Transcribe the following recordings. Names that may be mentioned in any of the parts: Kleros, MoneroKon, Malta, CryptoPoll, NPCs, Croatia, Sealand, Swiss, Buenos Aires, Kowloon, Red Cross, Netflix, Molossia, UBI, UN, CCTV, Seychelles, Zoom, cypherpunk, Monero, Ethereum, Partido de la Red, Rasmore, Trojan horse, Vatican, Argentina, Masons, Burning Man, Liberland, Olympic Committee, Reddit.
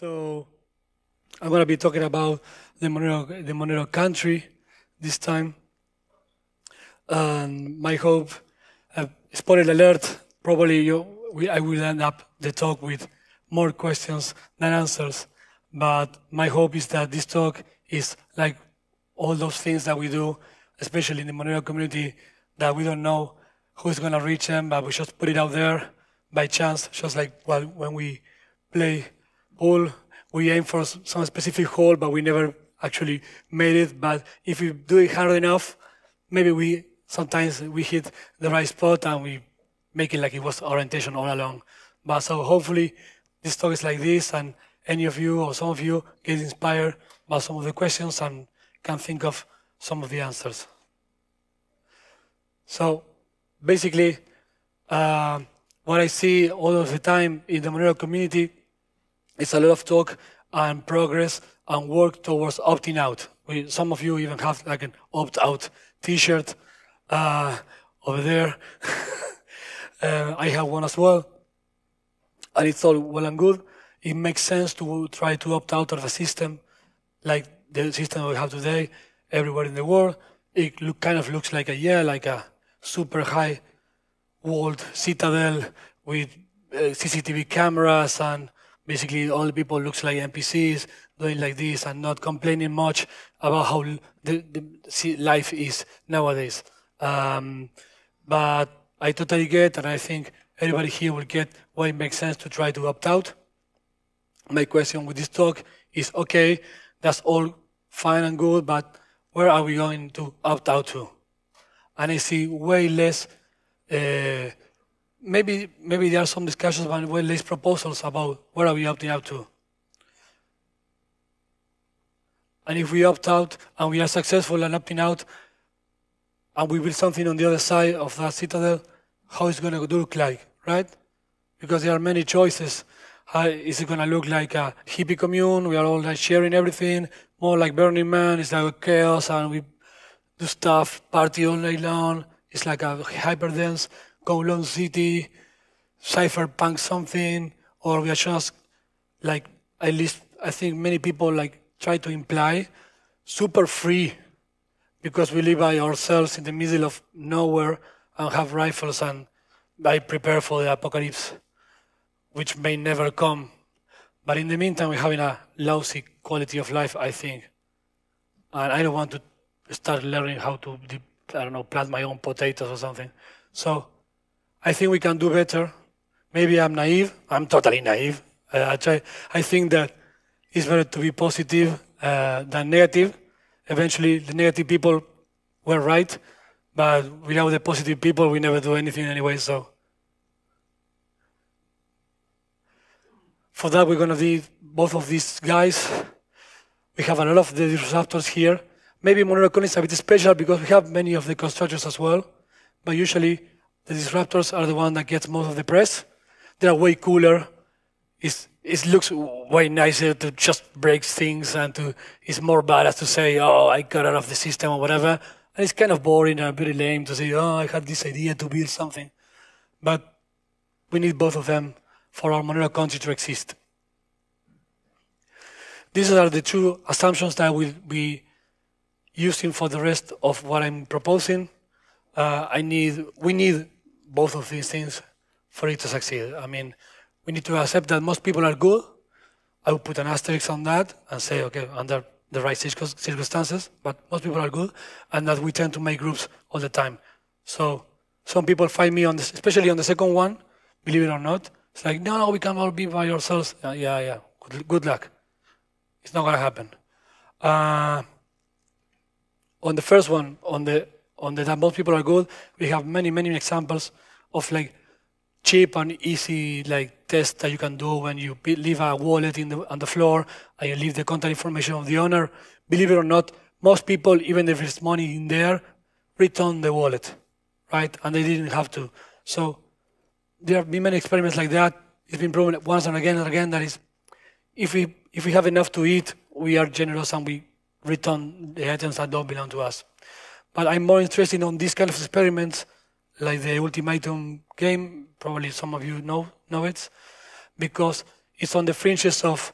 So I'm going to be talking about the Monero country this time. And my hope, spoiler alert, probably I will end up the talk with more questions than answers. But my hope is that this talk is like all those things that we do, especially in the Monero community, that we don't know who's going to reach them, but we just put it out there by chance, just like when we play pool, we aim for some specific hole, but we never actually made it. But if we do it hard enough, maybe sometimes we hit the right spot and we make it like it was orientation all along. But so hopefully this talk is like this, and any of you or some of you get inspired by some of the questions and can think of some of the answers. So basically, what I see all of the time in the Monero community is a lot of talk and progress and work towards opting out. Some of you even have like an opt-out T-shirt over there. I have one as well, and it's all well and good. It makes sense to try to opt out of a system like the system we have today everywhere in the world. It kind of looks like a super high walled citadel with CCTV cameras, and basically all the people looks like NPCs doing like this and not complaining much about how the life is nowadays. But I totally get, and I think everybody here will get why it makes sense to try to opt out. My question with this talk is, okay, that's all fine and good, but where are we going to opt out to? And I see way less, maybe there are some discussions, but way less proposals about where are we opting out to. And if we opt out and we are successful in opting out, and we build something on the other side of that citadel, how it's going to look like, right? Because there are many choices. Is it going to look like a hippie commune? We are all like sharing everything. More like Burning Man, it's like a chaos, and we do stuff, party all night long. It's like a hyperdense, Kowloon city, cypherpunk something. Or we are just like, at least I think many people like try to imply super free, because we live by ourselves in the middle of nowhere and have rifles and I prepare for the apocalypse, which may never come. But in the meantime, we're having a lousy quality of life, I think. And I don't want to start learning how to, I don't know, plant my own potatoes or something. So I think we can do better. Maybe I'm naive. I'm totally naive. I think that it's better to be positive than negative. Eventually, the negative people were right. But without the positive people, we never do anything anyway, so. For that, we're going to need both of these guys. We have a lot of the disruptors here. Maybe MoneroKon is a bit special because we have many of the constructors as well, but usually the disruptors are the one that gets most of the press. They are way cooler. It looks way nicer to just break things, and it's more badass to say, oh, I got out of the system or whatever. And it's kind of boring and very lame to say, oh, I had this idea to build something. But we need both of them for our Monero country to exist. These are the two assumptions that I will be using for the rest of what I'm proposing. We need both of these things for it to succeed. I mean, we need to accept that most people are good. I would put an asterisk on that and say, okay, under the right circumstances, but most people are good, and that we tend to make groups all the time. So some people find me, especially on the second one, believe it or not. It's like, no, we can all be by ourselves. Yeah. Good luck. It's not going to happen. On the first one, on the that most people are good, we have many, many examples of like cheap and easy like tests that you can do when you leave a wallet on the floor and you leave the contact information of the owner. Believe it or not, most people, even if there's money in there, return the wallet, right? And they didn't have to. So there have been many experiments like that. It's been proven once and again that is, if we have enough to eat, we are generous and we return the items that don't belong to us. But I'm more interested in these kind of experiments, like the ultimatum game, probably some of you know it, because it's on the fringes of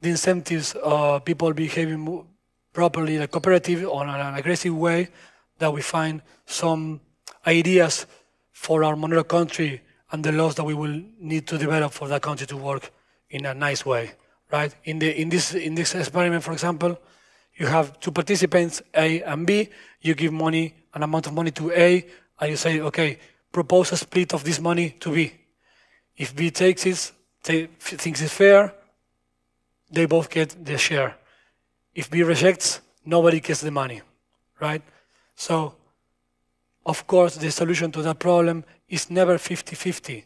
the incentives of people behaving properly, the cooperative, on an aggressive way, that we find some ideas for our Monero country and the laws that we will need to develop for that country to work in a nice way, right? In this experiment, for example, you have two participants, A and B. You give money, an amount of money to A, and you say, okay, propose a split of this money to B. If B takes it, thinks it's fair, they both get their share. If B rejects, nobody gets the money, right? So, of course, the solution to that problem is never 50-50.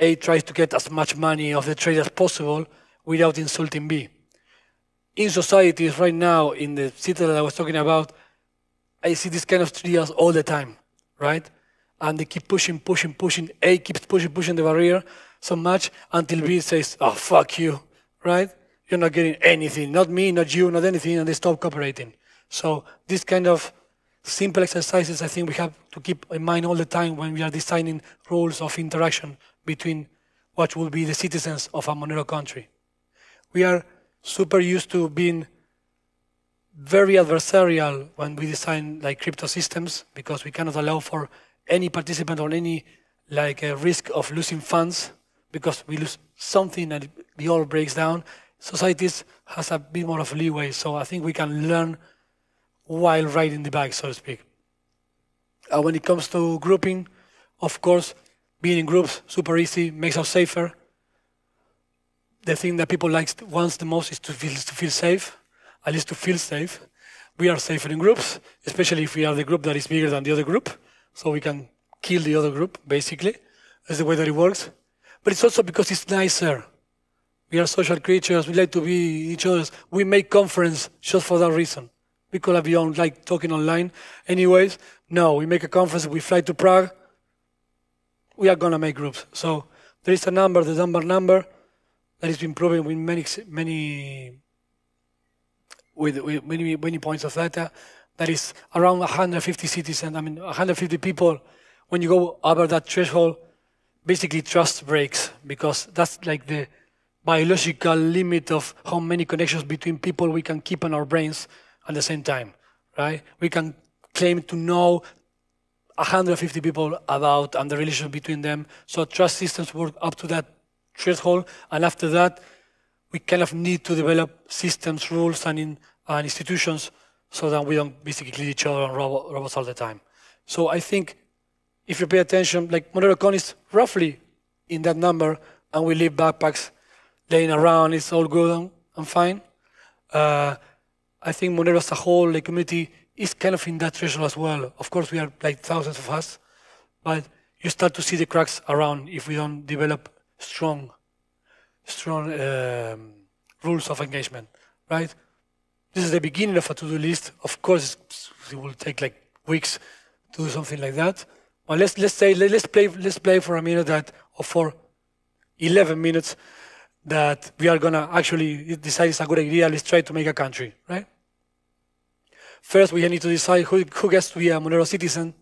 A tries to get as much money of the trade as possible without insulting B. In societies right now, in the city that I was talking about, I see this kind of trios all the time, right? And they keep pushing. A keeps pushing the barrier so much until B says, oh, fuck you, right? You're not getting anything, not me, not you, not anything, and they stop cooperating. So this kind of simple exercises I think we have to keep in mind all the time when we are designing rules of interaction between what will be the citizens of a Monero country. We are super used to being very adversarial when we design like crypto systems, because we cannot allow for any participant or any like a risk of losing funds, because we lose something and it all breaks down. Societies has a bit more of leeway, so I think we can learn while riding the bike, so to speak. When it comes to grouping, of course, being in groups, super easy, makes us safer. The thing that people like wants the most is to feel safe, at least to feel safe. We are safer in groups, especially if we are the group that is bigger than the other group, so we can kill the other group, basically. That's the way that it works. But it's also because it's nicer. We are social creatures, we like to be each other's. We make conference just for that reason. We could have beyond like talking online. Anyways, no, we make a conference, we fly to Prague, we are gonna make groups. So there is a number, the number that has been proven with many points of data, that is around 150 citizens, I mean 150 people. When you go over that threshold, basically trust breaks, because that's like the biological limit of how many connections between people we can keep in our brains at the same time, right? We can claim to know 150 people about and the relationship between them. So trust systems work up to that threshold, and after that, we kind of need to develop systems, rules, and institutions so that we don't basically kill each other and robots all the time. So I think if you pay attention, like MoneroKon is roughly in that number, and we leave backpacks laying around. It's all good and fine. I think Monero as a whole, the community, is kind of in that threshold as well. Of course, we are like thousands of us, but you start to see the cracks around if we don't develop strong rules of engagement, right? This is the beginning of a to-do list. Of course, it will take like weeks to do something like that. But let's play for a minute that, or for 11 minutes, that we are gonna actually decide it's a good idea, let's try to make a country, right? First, we need to decide who gets to be a Monero citizen.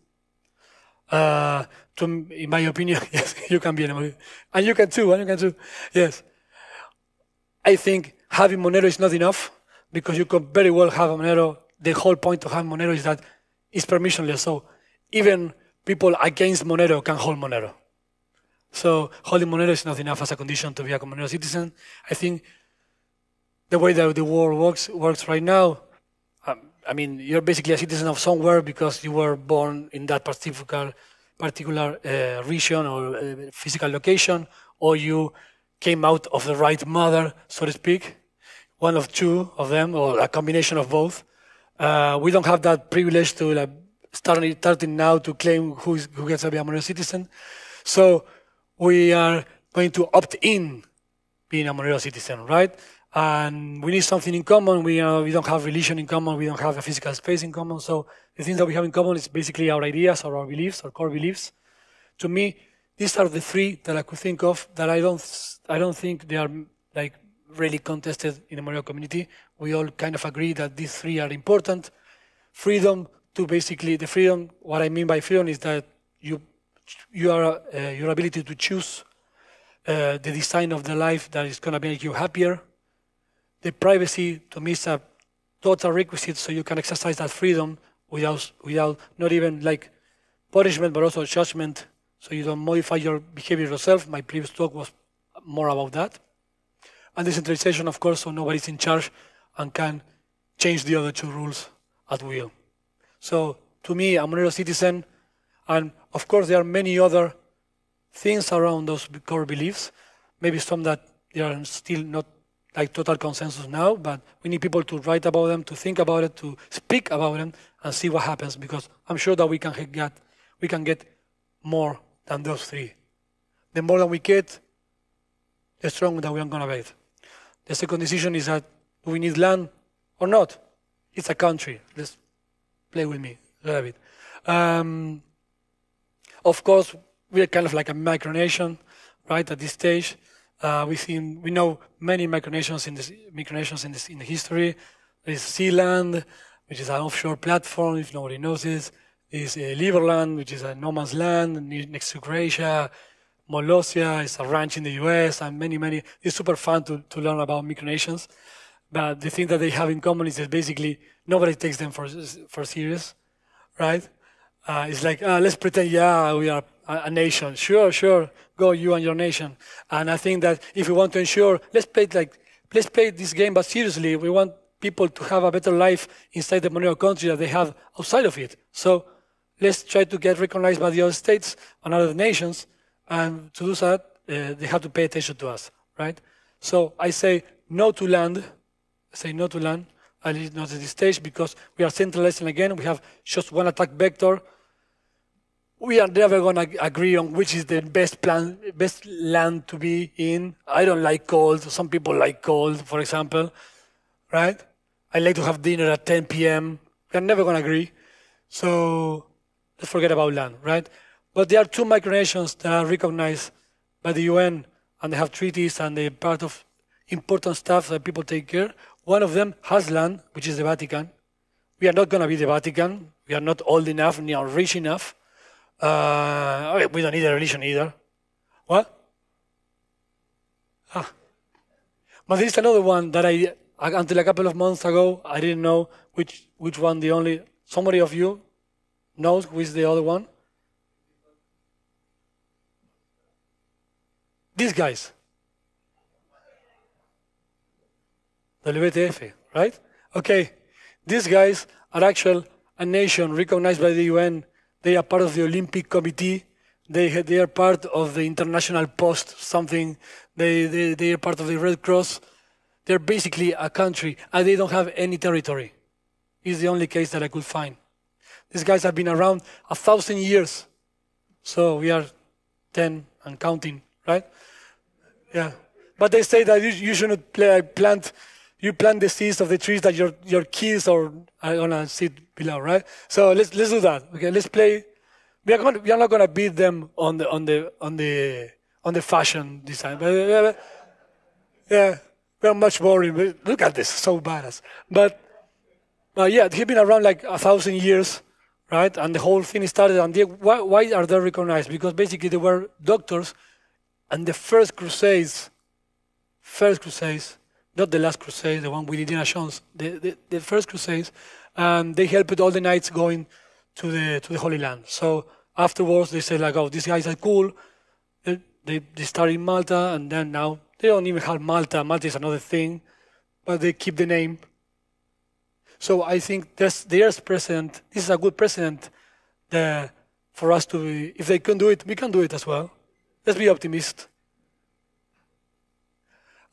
In my opinion, yes, you can be a Monero. And you can too, yes. I think having Monero is not enough, because you could very well have a Monero. The whole point to have Monero is that it's permissionless, so even people against Monero can hold Monero. So holding Monero is not enough as a condition to be a Monero citizen. I think the way that the world works right now, I mean, you're basically a citizen of somewhere because you were born in that particular region or physical location, or you came out of the right mother, so to speak, one of two of them, or a combination of both. We don't have that privilege to like, starting now to claim who gets to be a Monero citizen. So we are going to opt in being a Monero citizen, right? And we need something in common. We don't have religion in common. We don't have a physical space in common. So the things that we have in common is basically our ideas or our beliefs, our core beliefs. To me, these are the three that I could think of that I don't think they are like really contested in the Monero community. We all kind of agree that these three are important. Freedom to basically the freedom. What I mean by freedom is that your ability to choose the design of the life that is going to make you happier, the privacy, to me, is a total requisite, so you can exercise that freedom without not even like punishment, but also judgment, so you don't modify your behavior yourself. My previous talk was more about that. And decentralization, of course, so nobody's in charge and can change the other two rules at will. So to me, I'm a Monero citizen, and of course there are many other things around those core beliefs, maybe some that there are still not like total consensus now, but we need people to write about them, to think about it, to speak about them, and see what happens, because I'm sure that we can get more than those three. The more that we get, the stronger that we are going to get. The second decision is that do we need land or not? It's a country. Let's play with me a little bit. Of course, we're kind of like a micronation, right? At this stage, we know many micronations in the history. There is Sealand, which is an offshore platform, if nobody knows this. There is Liberland, which is a no man's land next to Croatia. Molossia is a ranch in the US, and many, many. It's super fun to learn about micronations. But the thing that they have in common is that basically nobody takes them for serious, right? It's like, let's pretend, yeah, we are a nation. Sure, sure, go you and your nation. And I think that if we want to ensure, let's play this game, but seriously, we want people to have a better life inside the Monero country that they have outside of it. So let's try to get recognized by the other states and other nations. And to do that, they have to pay attention to us, right? So I say no to land. Say no to land, at least not at this stage, because we are centralizing again. We have just one attack vector. We are never going to agree on which is the best land to be in. I don't like cold. Some people like cold, for example, right? I like to have dinner at 10 p.m. We are never going to agree. So let's forget about land, right? But there are two micronations that are recognized by the UN, and they have treaties and they're part of important stuff that people take care. One of them has land, which is the Vatican. We are not going to be the Vatican. We are not old enough, nor rich enough. We don't need a religion either. What? Ah. But there is another one that I, until a couple of months ago, I didn't know which one the only... Somebody of you knows who is the other one? These guys. WTF, right? Okay, these guys are actually a nation recognized by the UN. They are part of the Olympic Committee. They are part of the International Post something. They are part of the Red Cross. They're basically a country, and they don't have any territory. It's the only case that I could find. These guys have been around 1,000 years. So we are 10 and counting, right? Yeah. But they say that you shouldn't plant... You plant the seeds of the trees that your kids are gonna sit below, right? So let's do that. Okay, let's play. We are not gonna beat them on the fashion design. But, yeah, we are much boring. Look at this, so badass. But yeah, they've been around like 1,000 years, right? And the whole thing started. And why are they recognized? Because basically they were doctors, and the first crusades. Not the last crusade, the one with Indiana Jones, the first crusades, they helped all the knights going to the Holy Land. So afterwards they said like, oh, these guys are cool. They started in Malta, and then now they don't even have Malta. Malta is another thing, but they keep the name. So I think there's precedent. This is a good precedent for us to be, if they can do it, we can do it as well. Let's be optimists.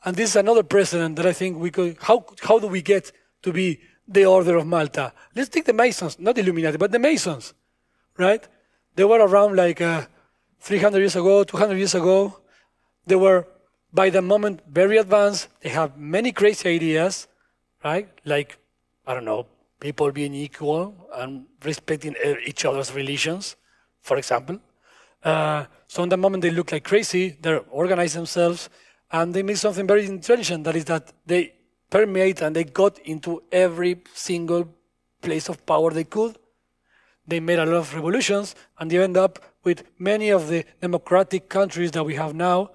And this is another precedent that I think we could, how do we get to be the Order of Malta? Let's take the Masons, not Illuminati, but the Masons, right? They were around like 300 years ago, 200 years ago. They were, by the moment, very advanced. They have many crazy ideas, right? Like, I don't know, people being equal and respecting each other's religions, for example. So in the moment they look like crazy, they organize themselves, and they make something very intelligent, that is that they permeate and they got into every single place of power they could. They made a lot of revolutions, and they end up with many of the democratic countries that we have now,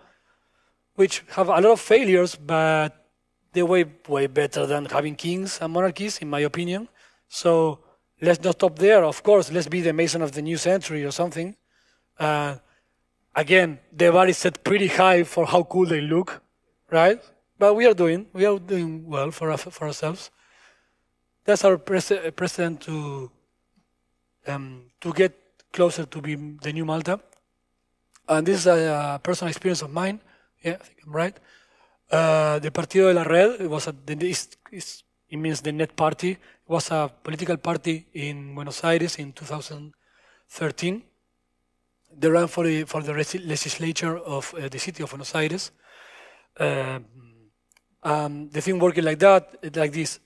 which have a lot of failures, but they're way better than having kings and monarchies, in my opinion. So let's not stop there. Of course, let's be the Mason of the new century or something. Again, the bar is set pretty high for how cool they look, right? But we are doing well for ourselves. That's our precedent to get closer to be the new Malta. And this is a personal experience of mine. Yeah, I think I'm right. The Partido de la Red, it means the Net Party, it was a political party in Buenos Aires in 2013. They ran for the legislature of the city of Buenos Aires. The thing working like this,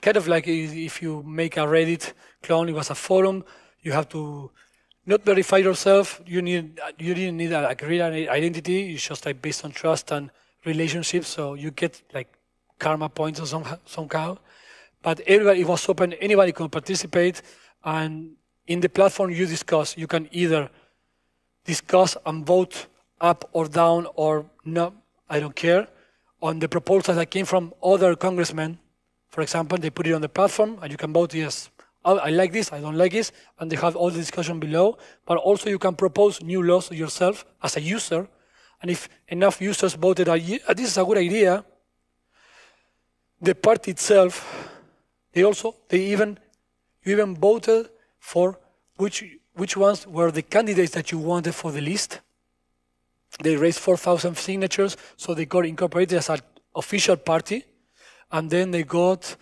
kind of like if you make a Reddit clone, it was a forum. You have to not verify yourself. You didn't need a real identity. It's just like based on trust and relationships. So you get like karma points or somehow. But everybody, it was open. Anybody could participate. And in the platform you discuss, you can either discuss and vote up or down or no, I don't care, on the proposals that came from other congressmen. For example, they put it on the platform and you can vote yes. I like this, I don't like this, and they have all the discussion below. But also you can propose new laws yourself as a user. And if enough users voted, this is a good idea, the party itself, you even voted for which ones were the candidates that you wanted for the list. They raised 4,000 signatures, so they got incorporated as an official party, and then they got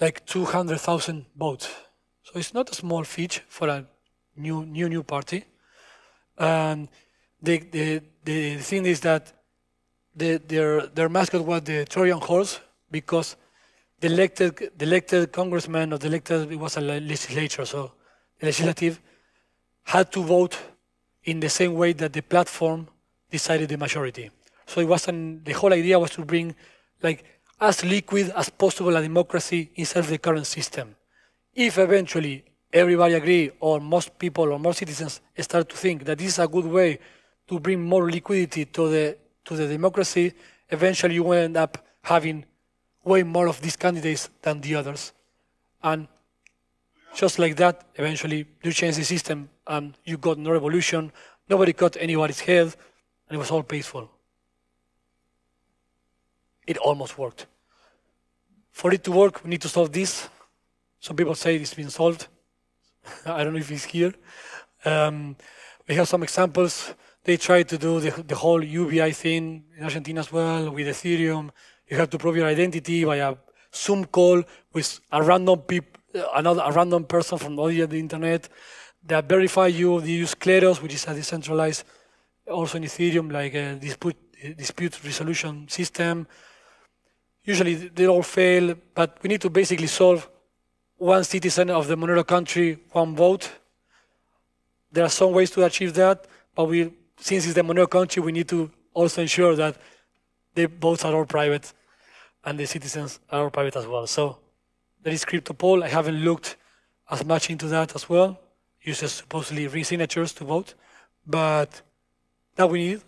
like 200,000 votes. So it's not a small feat for a new party. And the thing is that their mascot was the Trojan horse, because the elected congressman or the elected, it was a legislature, so the legislative had to vote in the same way that the platform decided the majority. So it wasn't, the whole idea was to bring like as liquid as possible a democracy inside the current system. If eventually everybody agree, or most people or most citizens start to think that this is a good way to bring more liquidity to the democracy, eventually you will end up having way more of these candidates than the others. And just like that, eventually you change the system and you got no revolution, nobody cut anybody's head, and it was all peaceful. It almost worked. For it to work, we need to solve this. Some people say it's been solved. I don't know if it's here. We have some examples. They tried to do the whole UBI thing in Argentina as well with Ethereum. You have to prove your identity by a Zoom call with a random person from all the internet that verify you. They use Kleros, which is a decentralized, also in Ethereum, like a dispute resolution system. Usually they all fail, but we need to basically solve one citizen of the Monero country, one vote. There are some ways to achieve that, but since it's the Monero country, we need to also ensure that the votes are all private and the citizens are all private as well. So there is CryptoPoll. I haven't looked as much into that as well. Users supposedly re-signatures to vote, but that we need.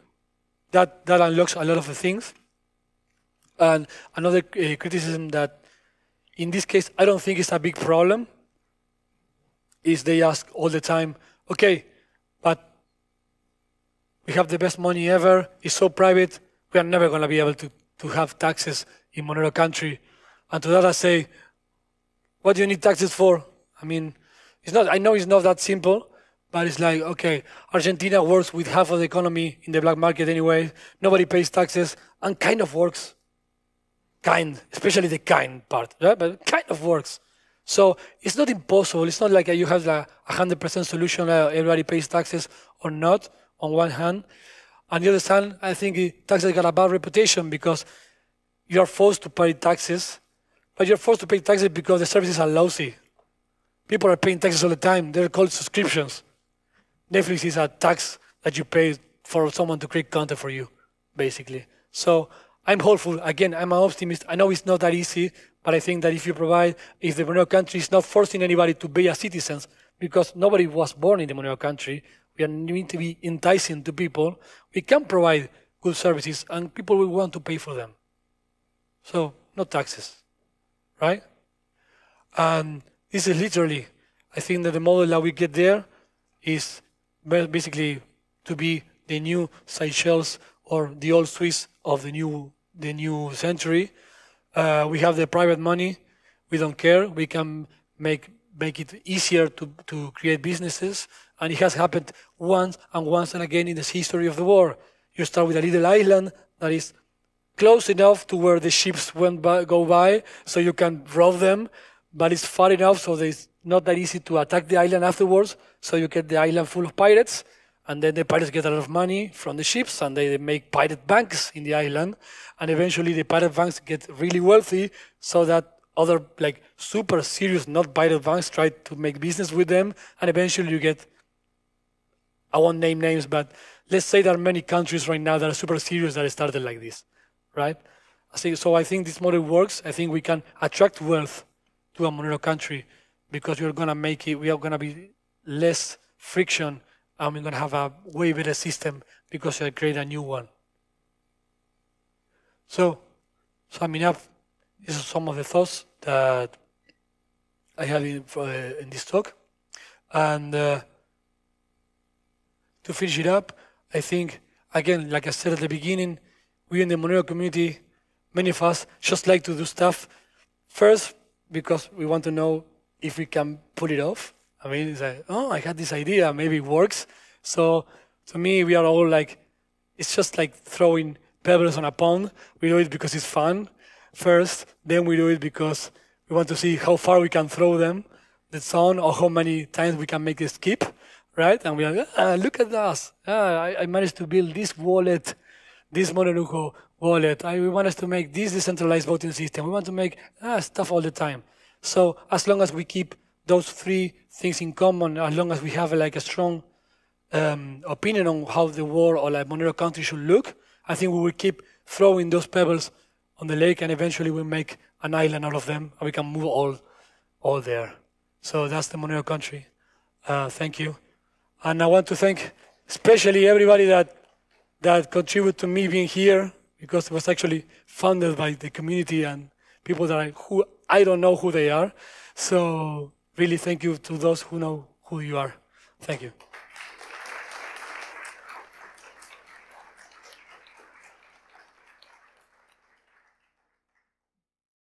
That unlocks a lot of the things. And another criticism that, in this case, I don't think it's a big problem, is they ask all the time, okay, but we have the best money ever, it's so private, we are never going to be able to have taxes in Monero country. And to that I say, what do you need taxes for? I mean, I know it's not that simple, but it's like, okay, Argentina works with half of the economy in the black market anyway. Nobody pays taxes and kind of works. Especially the kind part, right? But kind of works. So it's not impossible. It's not like you have a 100% solution, everybody pays taxes or not, on one hand. On the other hand, I think taxes got a bad reputation because you're forced to pay taxes, but you're forced to pay taxes because the services are lousy. People are paying taxes all the time. They're called subscriptions. Netflix is a tax that you pay for someone to create content for you, basically. So I'm hopeful. Again, I'm an optimist. I know it's not that easy, but I think that if the Monero country is not forcing anybody to be a citizen, because nobody was born in the Monero country, we need to be enticing to people. We can provide good services, and people will want to pay for them. So no taxes, right? And this is literally, I think that the model that we get there is basically to be the new Seychelles or the old Swiss of the new century. We have the private money. We don't care. We can make it easier to create businesses. And it has happened once and again in the history of the world. You start with a little island that is close enough to where the ships go by so you can rob them, but it's far enough so it's not that easy to attack the island afterwards, so you get the island full of pirates, and then the pirates get a lot of money from the ships, and they make pirate banks in the island, and eventually the pirate banks get really wealthy so that other like super serious not pirate banks try to make business with them, and eventually you get, I won't name names, but let's say there are many countries right now that are super serious that started like this, right? So I think this model works. I think we can attract wealth to a Monero country because we're going to make it, we are going to be less friction, and we're going to have a way better system because we create a new one. So, summing up, these are some of the thoughts that I had in this talk. And to finish it up, I think, again, like I said at the beginning, we in the Monero community, many of us just like to do stuff first because we want to know if we can pull it off. I mean, it's like, oh, I had this idea, maybe it works. So to me, we are all like, it's just like throwing pebbles on a pond. We do it because it's fun first, then we do it because we want to see how far we can throw them, the sound, or how many times we can make it skip, right? And we are like, ah, look at us. Ah, I managed to build this wallet, this Monero wallet. We want us to make this decentralized voting system. We want to make stuff all the time. So as long as we keep those three things in common, as long as we have like a strong opinion on how the world or like Monero country should look, I think we will keep throwing those pebbles on the lake, and eventually we'll make an island out of them, and we can move all there. So that's the Monero country. Thank you. And I want to thank especially everybody that contributed to me being here, because it was actually funded by the community and people who I don't know who they are. So really thank you to those who know who you are. Thank you.